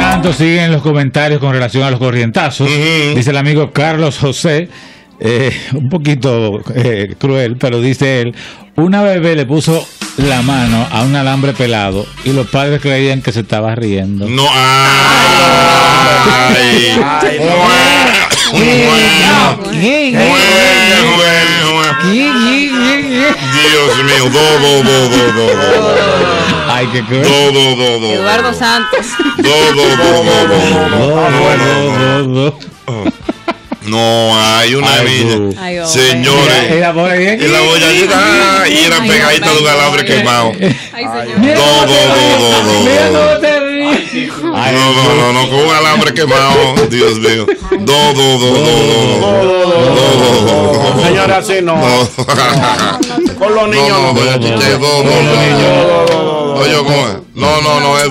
tanto, siguen los comentarios con relación a los corrientazos. Dice el amigo Carlos José, un poquito cruel, pero dice él: una bebé le puso la mano a un alambre pelado y los padres creían que se estaba riendo. No, ay, ay, Dios mío, ay, qué cruel. Eduardo Santos. No, hay una vida. Señores. Y la bolladita. Y era pegadita de un alambre quemado. No, con un alambre quemado. Dios mío. Señora, así no. Con los niños. Oye, ¿cómo? No, es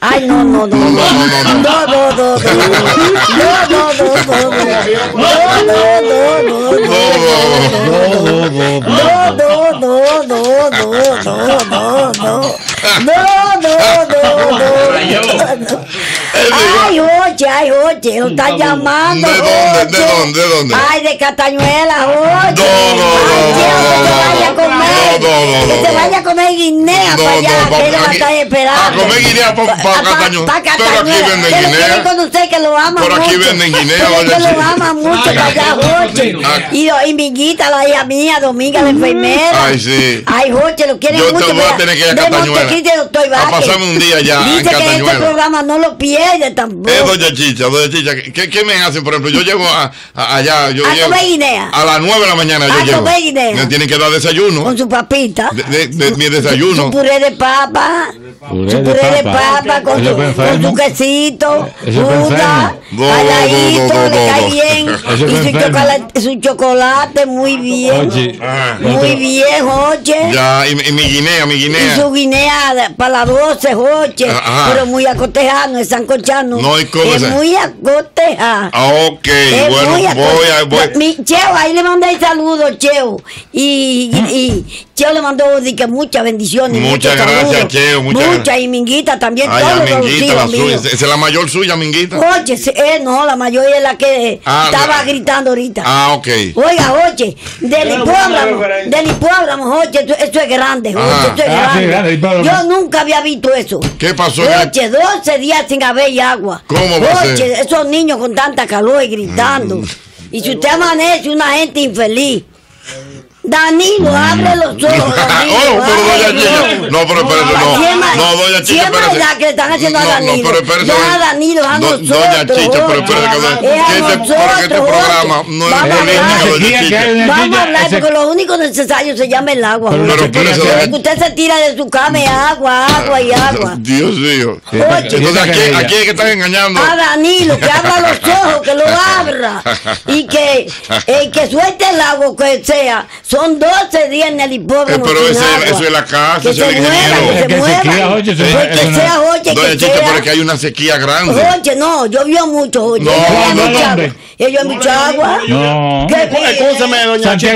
Ay, oye, lo están llamando. ¿De dónde? Ay, de Castañuela, oye. Que se vaya a comer guinea para allá, que ella la está esperando. A comer guinea para Castañuela. Pero aquí venden guinea. Yo con usted que lo ama mucho. Por aquí venden guinea, oye. Lo ama mucho para allá, oye. Y Minguita, la hija mía, Dominga, la enfermera. Ay, sí. Ay, oye, lo quieren mucho. Yo te voy a tener que ir a Castañuela. A pasarme un día allá en Castañuela. Dice que este programa no lo pierde tampoco. Doña Chicha, ¿qué me hacen? Por ejemplo, yo llego allá. A las 9 de la mañana yo llego. Me tienen que dar desayuno. Con su papita. Mi desayuno. Su puré de papa. Con su quesito. Fruta. Calladito, le cae bien. Y su chocolate, muy bien. Muy bien, Jorge. Ya, y mi guinea. Y su guinea para las 12, Jorge. Pero muy acotejano, es sancochano. No hay cosa. Es muy acotejado. Ok, es bueno, voy. Cheo, ahí le mandé saludos, Cheo. Y Cheo le mandó que muchas bendiciones. Muchas gracias, Cheo. Muchas, y Minguita también. Ay, todo Minguita, la suya. ¿Es la mayor suya, Minguita? Oye, no, la mayor es la que estaba gritando ahorita. Ok. Oiga, oye, del hipódromo, oye, esto es grande. Yo nunca había visto eso. ¿Qué pasó? Oye, 12 días sin haber agua. ¿Cómo va a ser? Esos niños con tanta calor y gritando. Y si usted amanece, una gente infeliz. Danilo, abre los ojos. Doña Chicha, espérate. La que están haciendo a Danilo. No, pero espérate. Ya Danilo, Doña Chicha, pero espérate, porque este programa no es política, Doña Chicha. Vamos a hablar, porque lo único necesario se llama el agua. Pero usted se tira de su cama y agua. Dios mío. Entonces, aquí es que están engañando. A Danilo, que abra los ojos, que lo abra. Y que suelte el agua, que sea. Son 12 días en el hipódromo. Pero eso es la casa. Que se muevan, que se muevan. Que sea Jochy, que sea. Pero que hay una sequía grande. Jochy, no, llovió mucho, Jochy. Ella es mucha agua. No. Escúcheme, doña Chicha.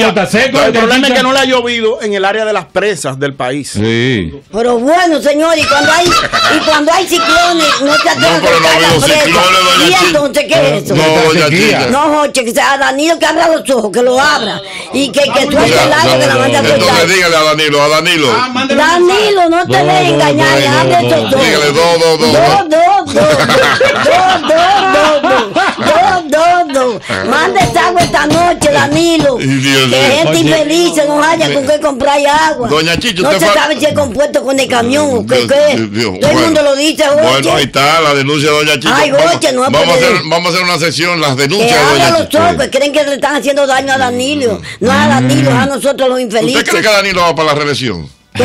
El problema es que no le ha llovido en el área de las presas del país. Sí. Pero bueno, señor, y cuando hay ciclones, no se atreven a sacar la presa. ¿Y entonces qué es eso? No, Jochy, que sea Danilo que abra los ojos, que lo abra. Y que suelte el agua, que la mande a sueltar. Entonces dígale a Danilo, Danilo, no te dejes engañar, abre estos ojos. Dígale, manda esa agua esta noche, Danilo. Que gente infeliz se nos haya con qué comprar agua. Doña Chicha, no se sabe si es compuesto con el camión o qué. Todo el mundo lo dice, Jochy. Bueno, ahí está la denuncia de Doña Chicha. Ay, Jochy, no vamos a hacer una sesión, las denuncias de Doña Chicha. Que los creen que le están haciendo daño a Danilo. No a Danilo, a nosotros los infelices. ¿Usted cree que Danilo va para la reelección? No.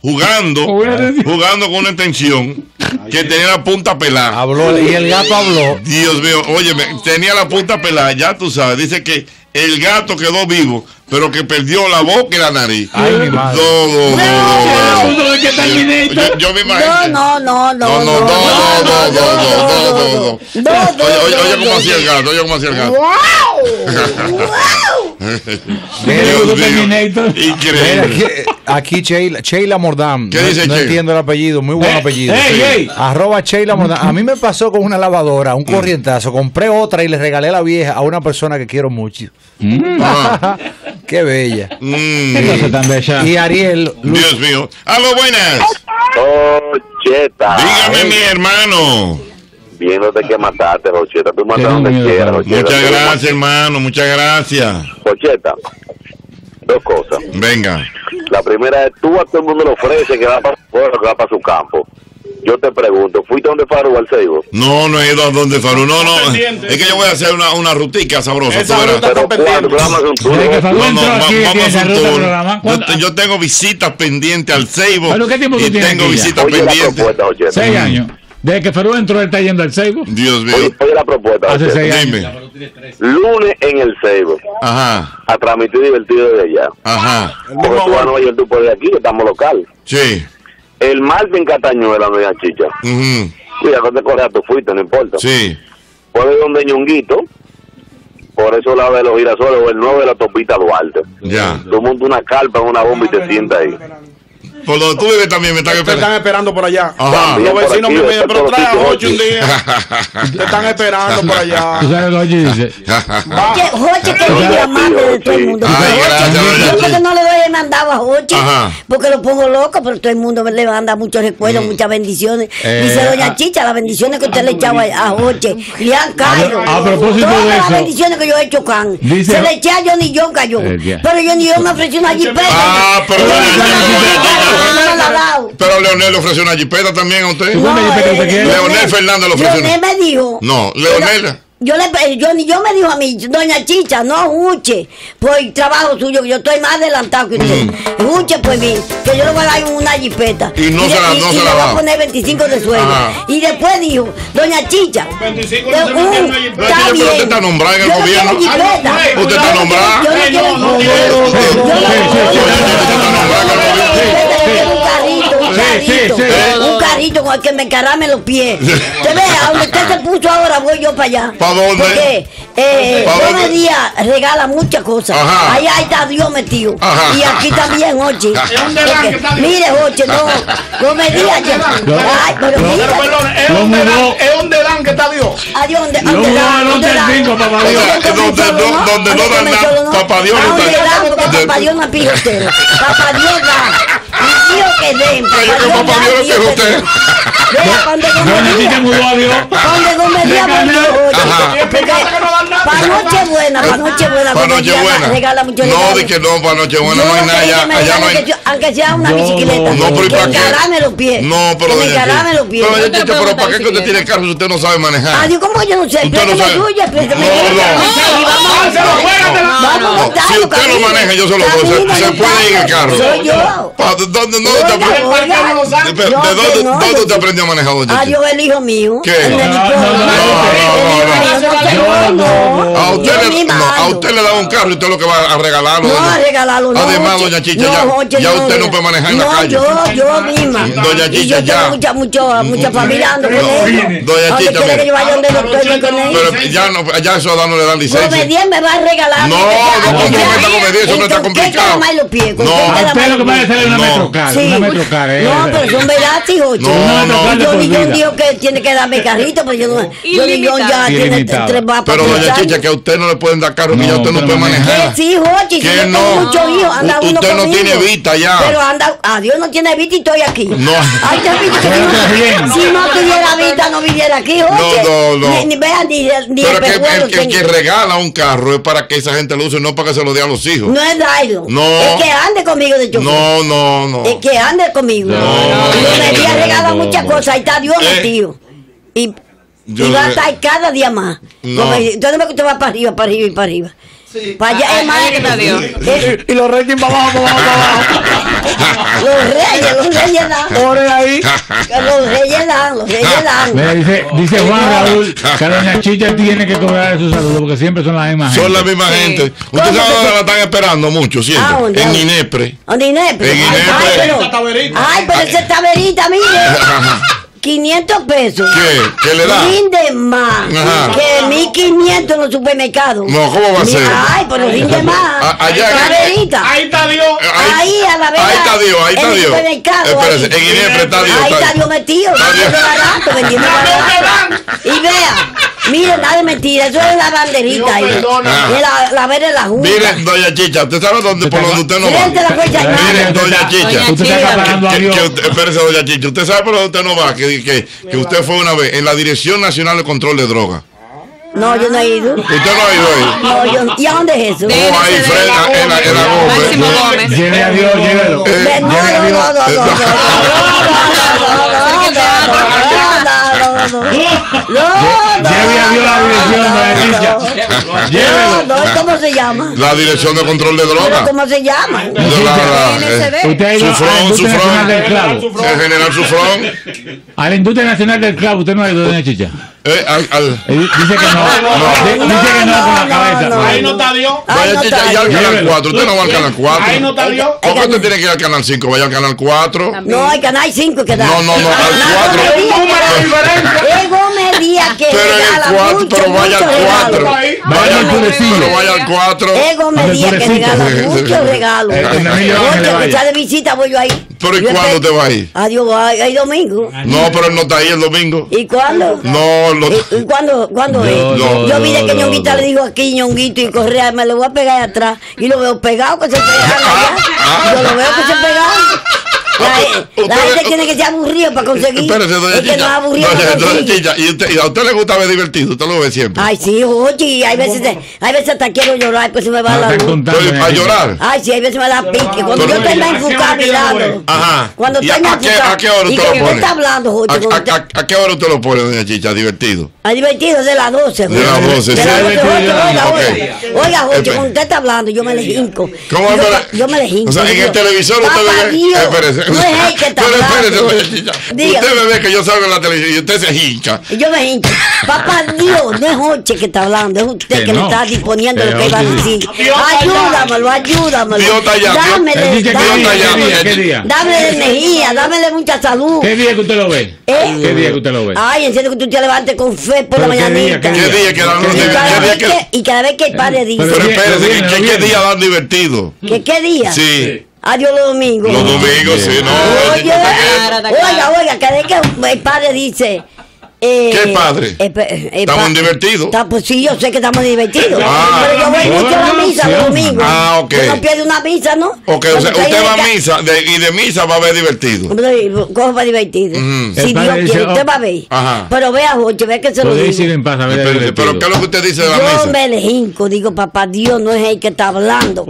jugando con una extensión que tenía la punta pelada. Habló, y el gato habló. Dios mío, óyeme, tenía la punta pelada, ya tú sabes. Dice que el gato quedó vivo, pero que perdió la boca y la nariz. Ay, mi madre. Yo me imagino. No. Oye, cómo hacía el gato, ¡Wow! Increíble. Aquí Sheila Mordán. ¿Qué dice Sheila? No entiendo el apellido, muy buen apellido. Arroba Sheila Mordán. A mí me pasó con una lavadora, un corrientazo. Compré otra y le regalé la vieja a una persona que quiero mucho. Qué bella. Qué tan bella. Y Ariel. Dios mío. ¡Aló, buenas! Rocheta. Dígame, mi hermano. Viéndote que mataste, Rocheta. Tú mataste donde quieras, Rocheta. Muchas gracias, hermano. Muchas gracias. Rocheta, dos cosas. Venga. La primera es, tú a todo el mundo le ofrece que va para su campo. Yo te pregunto, ¿fuiste donde Faru al Seibo? No, no he ido a donde Faru, no. Es que yo voy a hacer una rutica sabrosa. Yo tengo visitas pendientes al Seibo. ¿Pero qué tiempo tú tienes? Tengo visitas pendientes. 6 años. Desde que Faru entró, él está yendo al Seibo. Dios mío. Oye la propuesta. Hace 6 años. Lunes en el Seibo. Ajá. A transmitir divertido de allá. Ajá. Porque tú vas a Nueva York, tú por aquí, que estamos locales. Sí. El martes en Castañuela, doña Chicha. Cuidado, te corre a tu fuiste, no importa. Sí. Por ahí donde Ñonguito, por eso lado de los girasoles, o el 9 de la Topita Duarte. Ya. Tú montas una carpa en una bomba y te sientas ahí. Por donde tú vives también me están esperando. Te están esperando por allá. Ajá. Los vecinos me piden, pero trae a Jochy un día. Te están esperando por allá. ¿Tú sabes lo que dice? Jochy te vive amante de todo el mundo. Yo porque no le doy el mandado a Jochy, porque lo pongo loco, pero todo el mundo le manda muchos recuerdos, muchas bendiciones. Dice doña Chicha, las bendiciones que usted le echaba a Jochy, le han caído. A propósito de eso. Todas las bendiciones que yo he hecho, Can. Se le eché a Johnny John, cayó. Pero Johnny John me ofreció una jipeta. Ah, pero pero Leonel le ofreció una jipeta también a usted. No, Leonel Fernández le ofreció. Leonel me dijo. No, Leonel. Yo me dijo a mí, doña Chicha, no Juche, por el trabajo suyo, que yo estoy más adelantado que usted. Juche, pues bien, que yo le voy a dar una jipeta. Y no se la va. Y le va a poner 25 de sueldo. Y después dijo, doña Chicha, 25 de sueldo. Pero usted está nombrada en el gobierno. Usted está nombrada. Yo no quiero. Un carrito con el que me encarame los pies. Te vea, donde usted se puso ahora, voy yo para allá. ¿Para dónde? Porque todo día regala muchas cosas. Ajá. Ahí está Dios metido. Ajá. Y aquí también, Jochy. Mire, Jochy, no me digas. Ay, pero mira. Es donde dan que está Dios. Adiós, donde dan. Donde no dan nada. Papá Dios no está. Papá Dios no pide usted. Papá Dios da. Que den, papá Dios lo que usted. Para Nochebuena regala mucho. No, de que no, para Nochebuena no hay nada. Allá no hay. Aunque sea una bicicleta. No, pero ¿para qué? Los pies. No, pero pero ¿para qué que usted tiene carro si usted no sabe manejar? Ah, yo como yo no sé. Pero la suya, pero vamos. Si usted lo maneja, yo se lo puedo. Se puede ir en el carro. Soy yo. ¿Dónde te aprendió a manejar? Ah, yo el hijo mío. ¿Qué? A usted le da un carro y usted lo que va a regalarlo. No, a regalarlo no. Además, doña Chicha, ya usted no puede manejar en la calle. No, yo misma. Doña Chicha, ya. Yo tengo mucha familia ando con él. Doña Chicha, pero ya eso no le dan licencia. Comediante me va a regalar. Eso no está complicado. No, pero son velatis, Jochy. Johnny John dijo que tiene que darme carrito, pero yo no. Johnny John ya tiene 3 vapas. Pero doña Chicha, que a usted no le pueden dar carro, que ya usted no puede manejar. Sí, Jochy, que no. Usted no tiene vista ya. Pero anda, Dios no tiene vista y estoy aquí. No. Ay, si no tuviera vista, no viviera aquí, Jochy. No. Ni vean ni el que regala un carro es para que esa gente lo use, no para que se lo dé a los hijos. No es Dailo. No. Es que ande conmigo de chofer. No. Es que ande conmigo. No, me había regalado muchas cosas. Ahí está Dios metido. Y Y va a estar cada día más. No. Entonces me va para arriba y para arriba. Sí. Para allá es madre. Y los reyes para abajo, para abajo, para abajo. Los reyes dan. Corre ahí. Los reyes dan. Mira, dice Juan Raúl que doña Chicha tiene que cobrar sus saludos porque siempre son las mismas. Son la misma gente. Ustedes ahora la están esperando mucho, ¿cierto? Ah, en Inespre. ¿En Inespre? En Inespre. Ay, pero esa taberita, mire. 500 pesos. ¿Qué le da? Rinde más. Ajá. Que 1500 en los supermercados. No, ¿cómo va a ser? Ay, pero rinde más. Allá, ahí está Dios. Ahí a la vez. Ahí está Dios, ahí está Dios. Supermercado. Espérese, en Inespre está Dios. Ahí está Dios metido. Barato, vendiendo barato. Y vea, miren, nada de mentira. Eso es la banderita ahí. La vera de la Junta. Miren, doña Chicha, ¿usted sabe dónde? Por donde usted no va. Miren, doña Chicha. Usted está pagando a Dios. Espérese, doña Chicha, ¿usted sabe por donde usted no va? Que usted fue una vez en la Dirección Nacional de Control de Drogas. No, yo no he ido. ¿Usted no ha ido ahí? No, yo, ¿y a dónde es eso? No, ahí frena, en la Gómez. Lleve a Dios, llévelo. No, ¿cómo se llama? La Dirección de Control de Drogas. ¿Cómo se llama? Sufrón. El general Sufrón. A la Industria Nacional del Clavo, ¿usted no ha ido, doña Chicha? Dice que no. Dice que no con la cabeza. Ahí no está Dios. Vaya Chicha, ya al Canal 4. Usted no va al Canal 4. Ahí no está Dios. ¿Por qué usted tiene que ir al Canal 5? Vaya al Canal 4. No, al Canal 5 que da. No, al 4. Pero vaya al 4. Ego me diga que regala muchos regalos. Porque está de visita, voy yo ahí. ¿Pero y cuándo te va a ir? Adiós, hay domingo. No, pero él no está ahí el domingo. ¿Y cuándo? No, ¿y cuándo es? Yo vi que Ñonguita le dijo aquí, Ñonguito, y Correa, me lo voy a pegar atrás. Y lo veo pegado, que se pegan allá. Yo lo veo que se pegan. La gente tiene que ser aburrido para conseguir. Espérese, doña Chicha. Es que no es aburrido para Chicha. ¿Y a usted le gusta ver divertido? ¿Usted lo ve siempre? Ay, sí, Jochy. Hay veces hasta quiero llorar, pues se me va la luz. ¿A llorar? Ay, sí, hay veces me da pique. Cuando yo estoy enfocado mirando. Ajá. Cuando estoy enfocado. ¿A qué hora usted lo pone? ¿A qué hora usted lo pone, doña Chicha? ¿Divertido? A divertido, de las 12. De las 12, sí. Oiga, Jochy, cuando usted está hablando, yo me le hinco. ¿Cómo? Yo me le hinco. O sea, en el televisor usted ve. Espérese. No es el que está hablando. Usted me ve que yo salgo en la televisión y usted se hincha. Yo me hincha. Papá Dios, no es Jorge que está hablando, es usted que le está disponiendo lo que iba a decir. Ayúdamelo. Dios está allá. Dámele energía, dámele mucha salud. ¿Qué día que usted lo ve? ¿Qué día que usted lo ve? Ay, en serio que tú te levantes con fe por la mañanita. ¿Qué día que dan divertido? Y cada vez que el padre dice. Pero espérese, ¿qué día dan divertido? ¿Qué día? Sí. Adiós los domingos. Los domingos, sí, no. Oiga, que el padre dice. ¿Qué padre? ¿Estamos divertidos? Pues sí, yo sé que estamos divertidos. Pero yo voy mucho a la misa los domingos. Ah, ok. No pierde una misa, ¿no? Ok, o sea, usted va a misa y de misa va a ver divertido. ¿Cómo va divertido? Si Dios quiere, usted va a ver. Ajá. Pero vea, Jorge, vea que se lo digo. Pero ¿qué es lo que usted dice de la misa? Yo me le hinco, digo, papá Dios no es el que está hablando.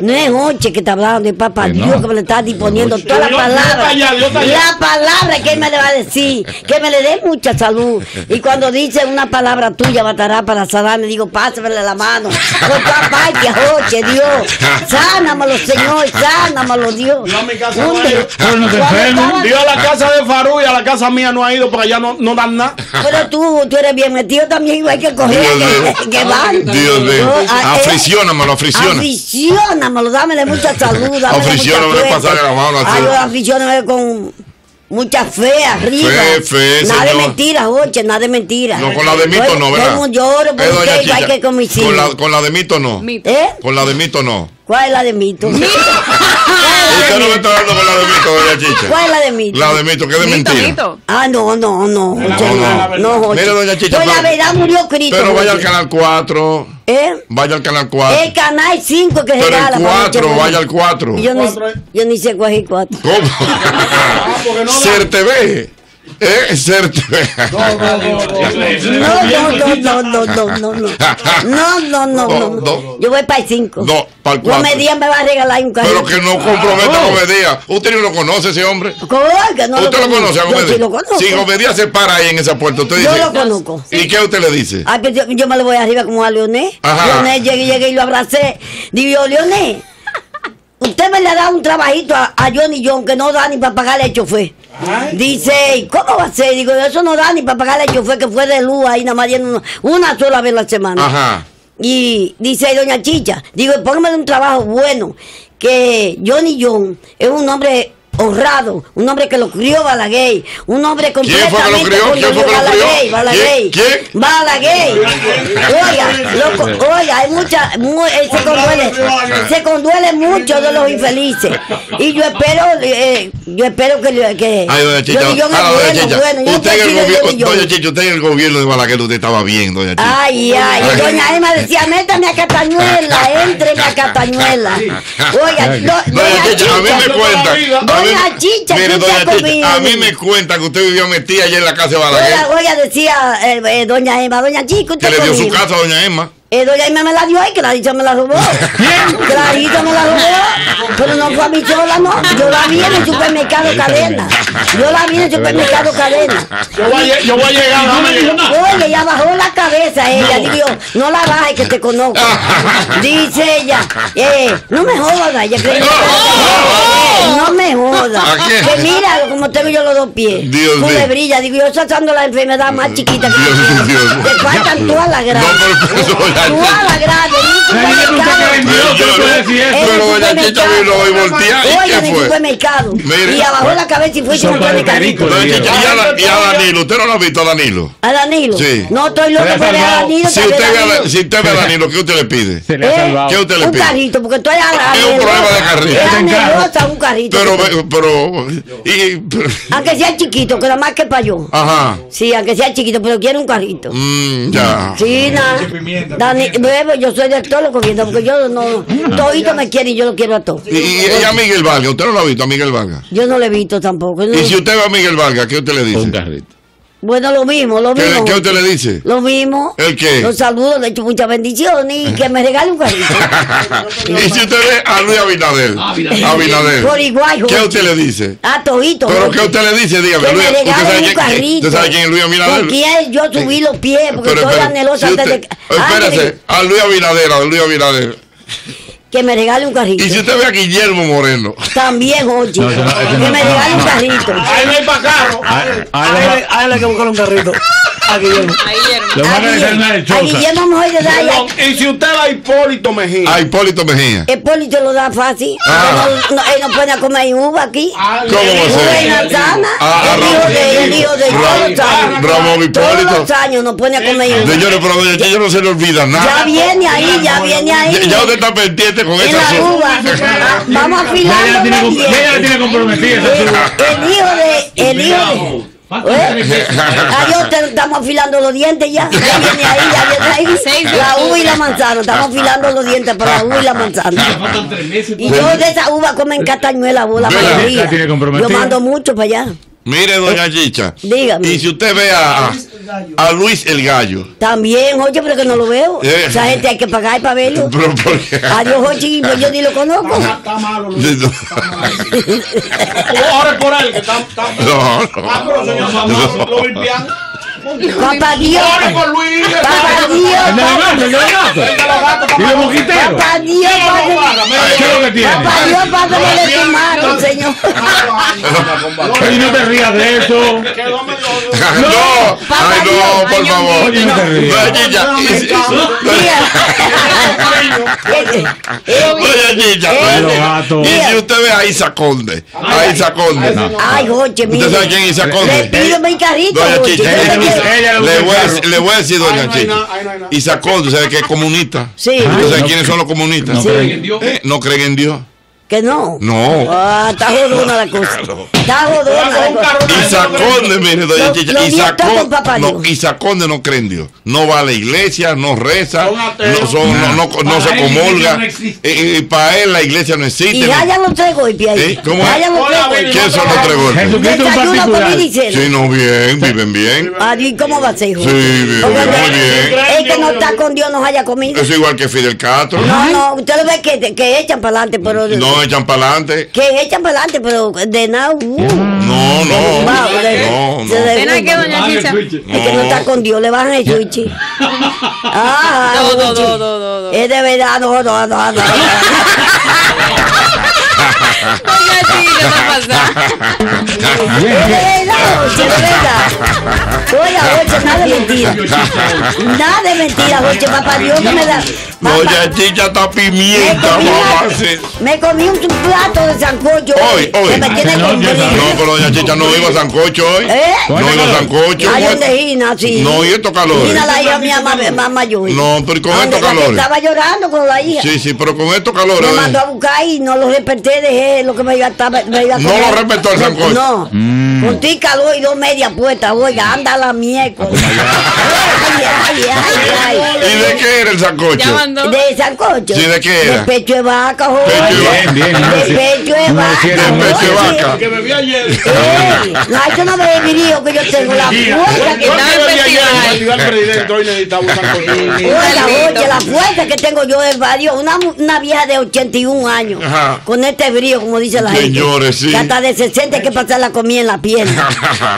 No es Jorge que está hablando, es papá Dios que me le está disponiendo toda la palabra. La palabra que él me le va a decir. Que me le dé mucha salud. Y cuando dice una palabra tuya, batará para sanar, me digo, pásamele la mano. Por papá, que Jochy, Dios. Sánamelo, Señor, sánamelo, Dios. Yo a mi casa no he ido. Yo a la casa de Faru y a la casa mía no ha ido porque allá no dan nada. Pero tú eres bien metido también, hay que coger que van. Dios mío. Aficiónamelo, dámele mucha salud. Aficiónamelo, pasarle la mano así. Aficiónamelo con. Mucha fe arriba. Nada de mentiras, Jorge, nada de mentiras. No, con la de mito no, ¿verdad? Yo lloro por usted, hay que con mis hijos. Con la de mito no. ¿Eh? Con la de mito no. ¿Cuál es la de mito? ¿Mito? Usted no me está hablando con la de mito, doña Chicha. ¿Cuál es la de mito? La de mito, que es de mentira. Ah, no. No, mira, doña Chicha. Pues la verdad murió Cristo. Pero vaya al Canal 4. ¿Eh? Vaya al Canal 4. El Canal 5 que regala. Pero el 4, vaya al 4. Yo ni sé cuál es el 4. ¿Cómo? Ser TV. Excepto. No. Yo voy para el 5. No, para el 4. No, Medía me va a regalar un carro. Pero que no comprometa a Medía. Usted no lo conoce, ese hombre. ¿Cómo es que no? Usted lo conoce a Medía. Sí, lo conozco. Si Medía se para ahí en esa puerta, usted dice. Yo lo conozco. ¿Y qué usted le dice? Ah, que yo me lo voy arriba como a Leonel. Leonel, llegué y lo abracé. Digo, Leonel, usted me le ha dado un trabajito a Johnny John que no da ni para pagarle el chofer. Dice, ¿cómo va a ser? Digo, eso no da ni para pagarle al chofer que fue de luz ahí nada más una sola vez a la semana. Ajá. Y dice, doña Chicha, digo, póngame un trabajo bueno, que Johnny John es un hombre honrado, un hombre que lo crió Balaguer, un hombre completamente... ¿Quién fue que lo crió? Balaguer. Oiga, hay mucha... Se conduele mucho de los infelices. Y yo espero que... Ay, doña Chicha, usted en el gobierno de Balaguer, usted estaba bien, doña Chicha. Ay, doña Emma decía, métame a Castañuela, entreme a Castañuela. Oiga, doña Chicha, a mí me cuenta... Doña Chicha, a mí me cuenta que usted vivió metida allá en la casa de Balaguer. Oiga, decía doña Emma, doña Chica, usted que le dio su casa a doña Emma. Doña Emma me la dio y Clarita me la robó. Clarita me la robó, pero no fue a mí sola, no. Yo la vi en el supermercado Cadena. Yo voy a llegar. Oye, ella bajó la cabeza, ella. Digo, no la bajes que te conozco. Dice ella, no me jodas, ella cree que no me jodas. Que mira, como tengo yo los dos pies. Culebrilla, digo, yo tratando la enfermedad más chiquita que yo. Te faltan todas las gradas. Pero doña Chicha vino y voltea. ¿Y qué fue? Y abajó la cabeza y fue sin supermercado. Y a Danilo, ¿usted no lo ha visto a Danilo? ¿A Danilo? Sí. No estoy loco por ver a Danilo. Si usted ve a Danilo, ¿qué usted le pide? ¿Qué usted le pide? Un carrito, porque tú eres a es un problema de carrito. Es anerosa un carrito. Pero aunque sea chiquito, que nada más que para yo. Ajá. Sí, aunque sea chiquito, pero quiero un carrito. Ya. Sí, nada. Yo soy de todo lo comiendo, porque yo no. Todito me quiere y yo lo quiero a todo. ¿Y a Miguel Vargas? ¿Usted no lo ha visto a Miguel Vargas? Yo no lo he visto tampoco. ¿Y si usted va a Miguel Vargas, qué usted le dice? Un carrito. Bueno, lo mismo. ¿Qué usted le dice? Lo mismo. ¿El qué? Los saludos, le echo muchas bendiciones y que me regale un carrito. ¿Y si usted ve a Luis Abinader? Por igual, Jorge. ¿Qué usted le dice? A Tobito. ¿Pero qué usted le dice? Dígame, Luis. ¿Usted sabe quién es Luis Abinader? ¿Por quién yo subí los pies? Porque estoy anhelosa antes de... Espérese, a Luis Abinader, que me regale un carrito. Y si usted ve a Guillermo Moreno. También, Jochy. Que me regale un carrito. Ahí no hay para carro. Ahí le hay que buscar un carrito. A Guillermo. A Guillermo mejor le da. Y si usted va a Hipólito Mejía. A Hipólito Mejía. Hipólito lo da fácil. Él no puede comer uva aquí. ¿Cómo va a ser? El hijo de Ramón Hipólito. Todos los años no puede comer uva. Señores, pero doña Chicha no se le olvida nada. Ya viene ahí. Ya usted está pendiente con esa uva. Vamos a afilar. Ella tiene comprometida esa El hijo de ahí estamos afilando los dientes ya. Ya viene ahí. La uva y la manzana. Estamos afilando los dientes para la uva y la manzana. Y yo de esa uva comen Castañuela, la mayoría. Yo mando mucho para allá. Mire, doña Chicha. Dígame. Y si usted ve a Luis el Gallo. También, Jochy, pero que no lo veo. Esa gente hay que pagar para verlo. Pero ¿por qué? Adiós, Jochy, pues yo ni lo conozco. Está malo, Luis. Ahora por algo. No. Lo limpian. Papá Dios. Papá Dios, pásale tu mano, señor. Y no te rías de eso. No, por favor. Doña Chicha. Y si usted ve a Isacol. Ay, Jochy, mire. ¿Usted sabe quién es Isacol? Le pido mi carrito. Doña Chicha. Le voy a decir, doña Chicha, Isacol, ¿tú sabes que es comunista? Sí. ¿Tú sabes quiénes son los comunistas? No creen en Dios. ¿Que no? No. Ah, está jodona la cosa. Claro. Está jodona la cosa. Isaconde, mire, doña Chicha. Isaconde no cree en Dios. No va a la iglesia, no reza, no se comulga. Para él la iglesia no existe. Y hayan los tres golpes ahí. ¿Cómo es? ¿Qué son los tres golpes? Desayuno, comida y cena. Sí, no, bien, viven bien. ¿Y cómo va a ser, hijo? Sí, bien, muy bien. El que no está con Dios no haya comido. Es igual que Fidel Castro. No, ustedes ven que echan para adelante, pero... No echan para adelante. Que echan para adelante, pero de nada. No, no. ¿Será que doña Chicha? Es que no está con Dios, le bajan el Jochy. No. Es de verdad, no. Nada de mentira, Jorge, papá Dios que me da. Doña Chicha está pimienta, mamá. Me comí un plato de sancocho hoy. No, pero doña Chicha no iba a sancocho hoy. No iba a sancocho. Hay ondejina, sí. No, y estos calores. Mira la hija mía más mayor. No, pero con estos calores. Estaba llorando con la hija. Sí, pero con estos calores. Me mandó a buscar y no lo desperté, dejé lo que me iba a estar. No lo respetó el sancocho. No. Con ti calor y dos medias puestas, oiga, anda la miércoles. ¿Y de qué era el sancocho? ¿De sancocho? Sí, ¿de qué era? De pecho de vaca, joder. De pecho de vaca. Que bebí ayer. No, yo no bebí, dijo que yo tengo la fuerza que Oye, la fuerza que tengo yo es varios. Una vieja de 81 años. Con este brío, como dice la gente. Señores, sí. Hasta de 60 hay que pasar la comida en la pierna.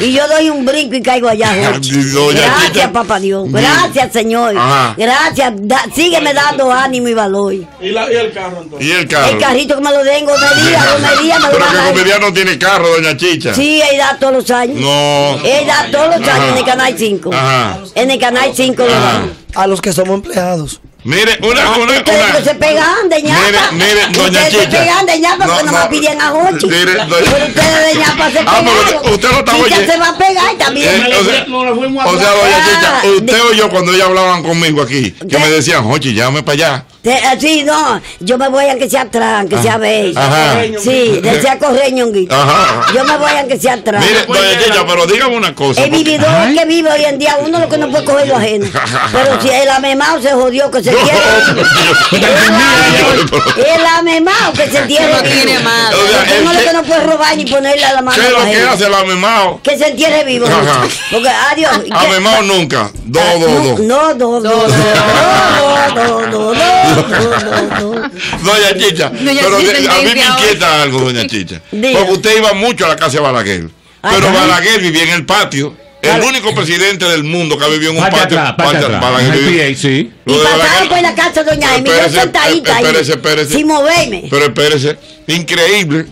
Y yo doy un brinco y caigo allá, Jorge. Gracias, papá Dios. Gracias, Señor. Gracias. Sígueme dando ánimo y valor. ¿Y el carro, entonces? ¿Y el carro? El carrito que me lo den, Gomería, me lo van a dar. Pero que Gomería no tiene carro, doña Chicha. Sí, ella da todos los años. No. Ella da todos los años en el Canal 5. En el Canal 5 lo dan. A los que somos empleados. Mire, ustedes se pegan de ñapa. Mire, doña Chicha. Ustedes se pegan de ñapa porque nomás pidían a Jochy. Pero ustedes de ñapa se pegan. Pero usted lo está oyendo. Chicha se va a pegar también. O sea, doña Chicha, usted oyó cuando ellos hablaban conmigo aquí, que me decían, Jochy, llámame para allá. Sí, no, yo me voy a que sea atrás, que sea beige. Sí, decía Correño. Yo me voy a que sea atrás. Mire, doña Chicha, pero dígame una cosa. El vividor que vive hoy en día, uno lo que no puede coger lo ajeno. Pero si el amemao se jodió, que se quiere. El amemao que se tiene amado. Uno lo que no puede robar ni ponerle a la mano. ¿Qué es lo que hace el amemao? Que se entiende vivo. Porque, adiós. Amemao nunca. No. Doña Chicha, pero a mí me inquieta algo, doña Chicha. Porque usted iba mucho a la casa de Balaguer. Pero Balaguer vivía en el patio. El único presidente del mundo que ha vivido en un patio. Balaguer, sí. Y pasaron por la casa de doña Emma. Espérese. Sin moverme. Pero espérese. Increíble.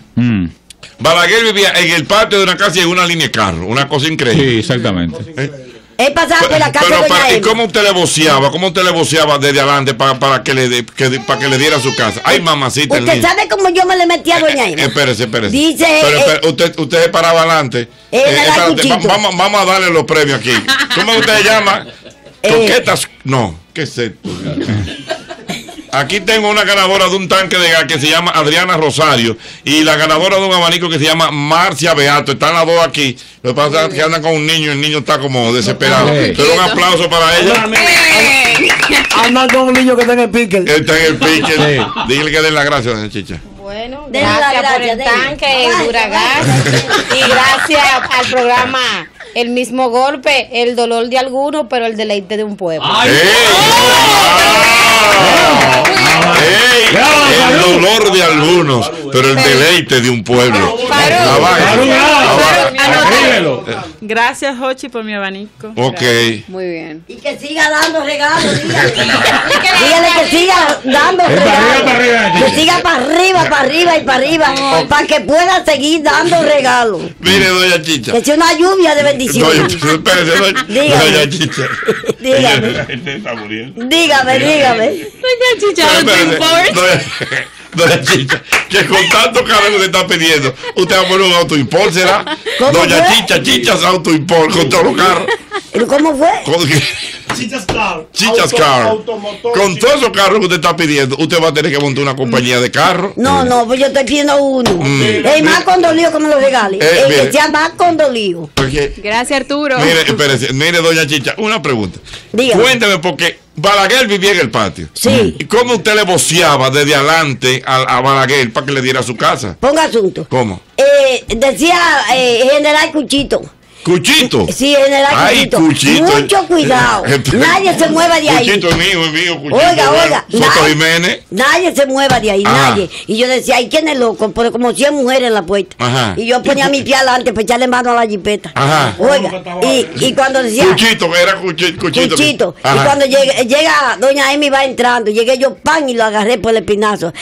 Balaguer vivía en el patio de una casa y en una línea de carro. Una cosa increíble. Sí, exactamente. Él pasaba por la casa de doña Emma. ¿Y cómo usted le voceaba? ¿Cómo usted le voceaba desde adelante para que le diera su casa? Ay, mamacita. ¿Usted sabe cómo yo me le metí a doña Emma? Espérese. Dice. Pero usted se paraba adelante. Vamos a darle los premios aquí. ¿Cómo usted llama? Toquetas. No, ¿qué es esto? Aquí tengo una ganadora de un tanque de gas que se llama Adriana Rosario y la ganadora de un abanico que se llama Marcia Beato. Están las dos aquí. Lo que pasa es que andan con un niño, el niño está como desesperado. Pero un aplauso para ella. Andan con un niño que está en el pique. Está en el pique. Dígale que den las gracias, doña Chicha. Bueno, gracias por el tanque, el Duragás. Y gracias al programa El Mismo Golpe, el dolor de alguno, pero el deleite de un pueblo. El dolor de algunos, pero el deleite de un pueblo. Gracias, Jochy, por mi abanico. Ok. Muy bien. Y que siga dando regalos. Dígale que siga dando regalos. Que siga para arriba y para arriba. Para que pueda seguir dando regalos. Mire, doña Chicha. Que sea una lluvia de bendiciones. Doña Chicha. Dígame. Doña Chicha, Doña Chicha, que con tanto carajo le está pidiendo, usted va a poner un autoimport, ¿será? Doña Chicha, Chicha es autoimport con todos los carros. ¿Pero cómo fue? Chicha's Car. Chicha's Automotor. Con todos esos carros que usted está pidiendo, usted va a tener que montar una compañía de carros. No, no, pues yo estoy pidiendo uno. Más condolido que me lo regale. Ya más condolido. Okay. Gracias, Arturo. Mire, espérese, mire, doña Chicha, una pregunta. Dígame. Cuéntame, porque Balaguer vivía en el patio. Sí. ¿Y cómo usted le voceaba desde adelante a Balaguer para que le diera su casa? Ponga asunto. ¿Cómo? Decía General Cuchito. Cuchito. Sí, general Cuchito. Cuchito. Mucho cuidado. Nadie se mueva de ahí. Cuchito es mío, Cuchito. Oiga, oiga. Soto Jiménez. Nadie se mueva de ahí, nadie. Y yo decía, ay, ¿quién es loco? Porque como 100 mujeres en la puerta. Ajá. Y yo ponía mi pie adelante para echarle mano a la jipeta. Ajá. Oiga. Y cuando decía. Cuchito, era Cuchito. Cuchito. Y cuando llega doña Emma y va entrando, llegué yo, pan, y lo agarré por el espinazo.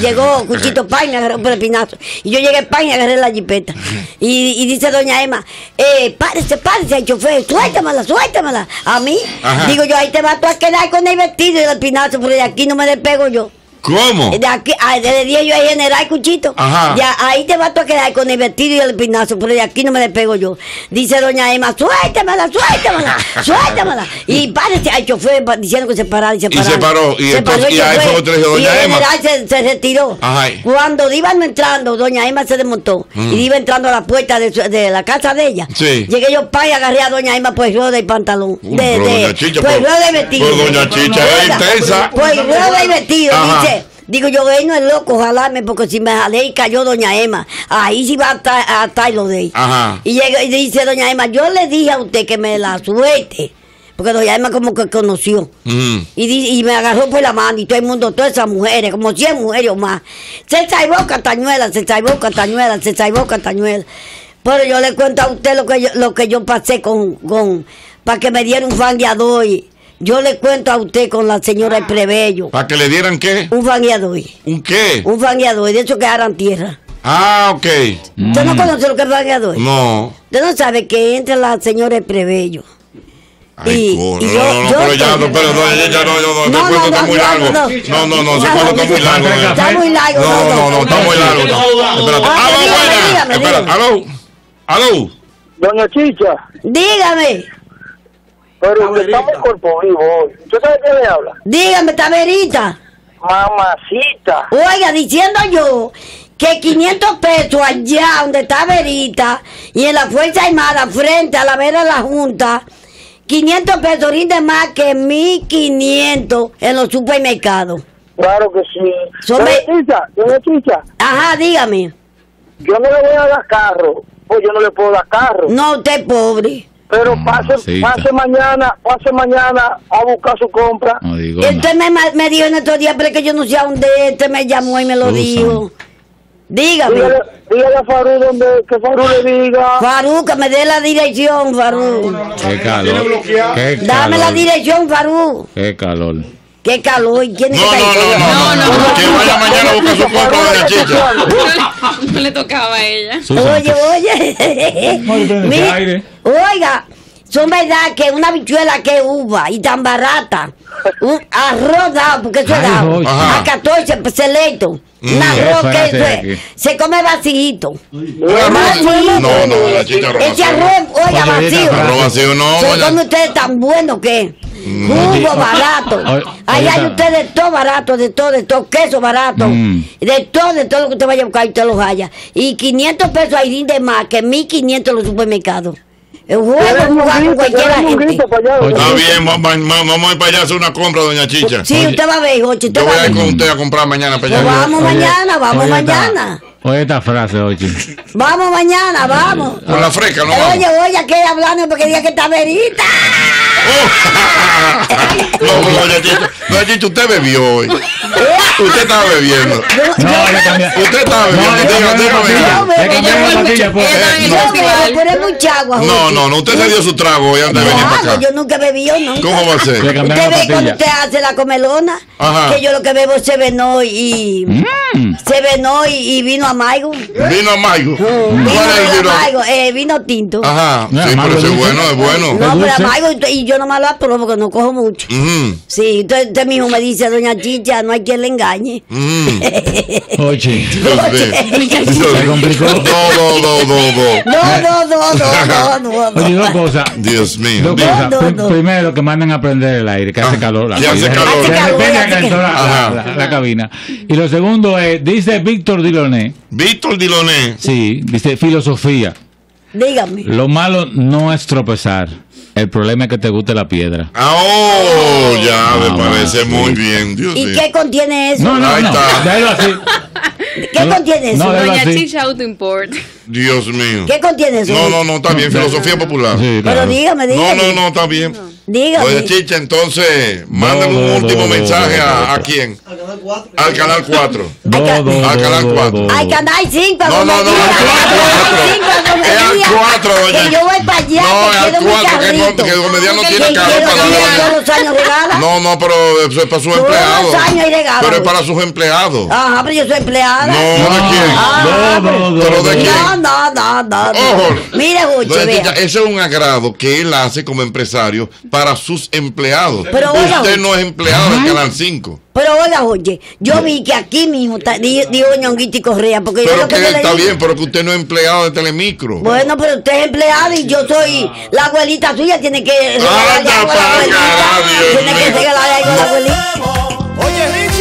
Llegó Cuchito, pan, y me agarró por el espinazo. Y yo llegué, pan, y agarré la jipeta. Y dice doña Emma, párese, párese, chofer, suéltamela, suéltamela. A mí, ajá, digo yo, ahí te vas tú a quedar con el vestido y el pinazo, pero de aquí no me despego yo. ¿Cómo? De aquí, le dije yo a General Cuchito. Ajá. De ahí te vas tú a quedar con el vestido y el pinazo, pero de aquí no me despego yo. Dice doña Emma, suéltamela, suéltamela, suéltamela. Y parece al chofer diciendo que se parara y se parara. Y se paró. Y entonces, y ahí fue otra vez doña Emma. Y el general se retiró. Ajá. Cuando iban entrando, doña Emma se desmontó. Y iba entrando a la puerta de la casa de ella. Sí. Llegué yo, pa, y agarré a doña Emma pues rueda y pantalón. Doña Chicha, pues rueda y vestido. Pues doña Chicha, es intensa. Pues rueda y vestido, dice. Digo yo, él no es loco, jalarme, porque si me jalé y cayó doña Emma, ahí sí va a estar lo de él. Ajá. Y llega y dice doña Emma, yo le dije a usted que me la suelte, porque doña Emma como que conoció. Y me agarró por la mano y todo el mundo, todas esas mujeres, como 100 mujeres o más. Se salvó Castañuela, se salvó Castañuela, se salvó Castañuela. Pero yo le cuento a usted lo que yo pasé con para que me diera un fangueador. Yo le cuento a usted con la señora El Prebello. ¿Para que le dieran qué? Un fangueador. ¿Un qué? Un fangueador, de hecho que harán tierra. Ah, ok. ¿Usted no conoce lo que es fangueador? No. ¿Usted no sabe que entra la señora El Prebello? Ay, no, doña Chicha. Dígame. Pero estamos cuerpo vivo hoy. ¿Usted sabe qué le habla? Dígame, Taberita. Mamacita. Oiga, diciendo yo que 500 pesos allá donde está Verita y en la Fuerza Armada, frente a la vera de la Junta, 500 pesos rinde más que 1.500 en los supermercados. Claro que sí. Doña Chicha. Ajá, dígame. Yo no le voy a dar carro. Pues yo no le puedo dar carro. No, usted es pobre. Pero pase mañana a buscar su compra. No digo usted me dijo en estos días, pero es que yo no sé a dónde. Este me llamó y me lo dijo. Dígame. Dígale a Faru que Faru le diga. Faru, que me dé la dirección, Faru. Qué calor. Dame la dirección, Faru. Qué calor. Qué calor. ¿Quién es no. Que vaya mañana a buscar su compra de Chicha. No le tocaba a ella. Oye. Mira, oiga, son verdad que una bichuela que es uva y tan barata, un arroz dado, porque eso es dado, a 14 selecto, un arroz que se come vacío. Ese arroz, oiga, vacío, se come ustedes tan bueno que jugo barato, allá hay ustedes de todo barato, de todo, queso barato, de todo lo que usted vaya a buscar y usted los haya. Y 500 pesos ahí de más que 1.500 en los supermercados. Está bien, vamos a ir para allá a hacer una compra, doña Chicha. Sí, usted va a ver, Jochy. Yo voy a ir con usted a comprar mañana para allá. Vamos mañana. Oye, esta frase, Jochy. Vamos mañana, vamos. Con la fresca, ¿no? Oye, ¿qué hablando? Porque diga que está verita. No, doña Chicha, usted bebió hoy. Usted estaba bebiendo. Usted estaba bebiendo. No, usted se dio su trago hoy antes de venir para acá. Yo nunca bebí, yo no. ¿Cómo va a ser? Usted ve cuando usted hace la comelona, que yo lo que bebo es Sevenó y vino amargo. ¿Vino amargo? Vino tinto. Ajá, sí, pero es bueno, es bueno. No, pero amargo, y yo no me lo apruebo porque no cojo mucho. Sí, entonces mi hijo me dice, doña Chicha, no hay quien le engañe. Oye, se complicó. No. Oye, dos cosas. Dios mío. Primero, que manden a prender el aire, que hace calor. La cabina. Y lo segundo es, dice Víctor Diloné. Víctor Diloné. Sí, dice filosofía. Dígame. Lo malo no es tropezar. El problema es que te guste la piedra. ¡Oh! Ya, me parece muy bien. Dios mío. ¿Y qué contiene eso? No, no, no. Déjalo así. ¿Qué contiene eso? Doña Chicha Autoimport. Dios mío. ¿Qué contiene eso? No, está bien. Filosofía popular. Pero dígame. No, está bien. Dígame. Oye, Chicha, entonces, mándame un último mensaje a quién. Al Canal 4. Al Canal 4. Al Canal 5. No. Es al 4, doña. Que yo voy para allá. No, es al 4. Que el comediante no tiene carro para nada. No, pero eso es para sus empleados. Pero es para sus empleados. Ajá, pero yo soy empleada. No, ¿de quién? ¿Pero de quién? No. Ojo. Mira, Jochy, eso es un agrado que él hace como empresario para sus empleados. Pero usted no es empleado del Canal 5. Pero oiga, oye, yo vi que aquí mismo dijo Ñonguito y Correa. Porque pero yo lo que está bien, pero que usted no es empleado de Telemicro. Bueno, pero usted es empleado y yo soy la abuelita suya, tiene que regalarle algo a la abuelita. Tiene que regalarle algo a la abuelita. Oye, Rich.